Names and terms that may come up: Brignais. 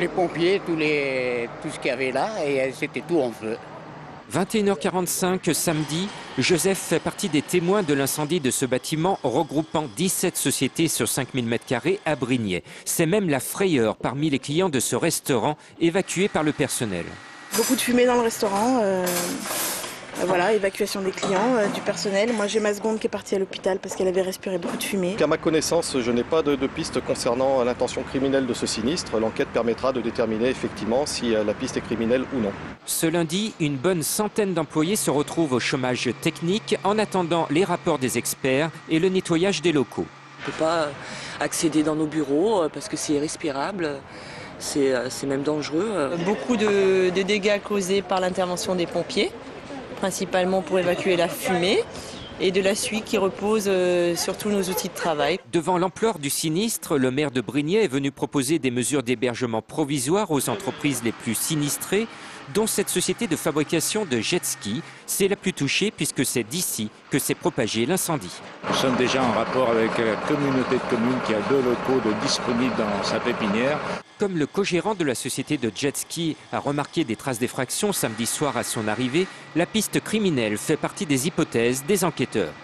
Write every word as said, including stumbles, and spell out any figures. Les pompiers, tous les, tout ce qu'il y avait là, et c'était tout en feu. vingt et une heures quarante-cinq, samedi, Joseph fait partie des témoins de l'incendie de ce bâtiment regroupant dix-sept sociétés sur cinq mille mètres carrés à Brignais. C'est même la frayeur parmi les clients de ce restaurant évacué par le personnel. Beaucoup de fumée dans le restaurant, euh, voilà, évacuation des clients, euh, du personnel. Moi j'ai ma seconde qui est partie à l'hôpital parce qu'elle avait respiré beaucoup de fumée. À ma connaissance, je n'ai pas de, de piste concernant l'intention criminelle de ce sinistre. L'enquête permettra de déterminer effectivement si la piste est criminelle ou non. Ce lundi, une bonne centaine d'employés se retrouvent au chômage technique en attendant les rapports des experts et le nettoyage des locaux. On ne peut pas accéder dans nos bureaux parce que c'est irrespirable. C'est même dangereux. Beaucoup de, de dégâts causés par l'intervention des pompiers, principalement pour évacuer la fumée et de la suie qui repose sur tous nos outils de travail. Devant l'ampleur du sinistre, le maire de Brignais est venu proposer des mesures d'hébergement provisoire aux entreprises les plus sinistrées, dont cette société de fabrication de jet-ski. C'est la plus touchée puisque c'est d'ici que s'est propagé l'incendie. Nous sommes déjà en rapport avec la communauté de communes qui a deux locaux de disponibles dans sa pépinière. Comme le co-gérant de la société de jet-ski a remarqué des traces d'effraction samedi soir à son arrivée, la piste criminelle fait partie des hypothèses des enquêteurs.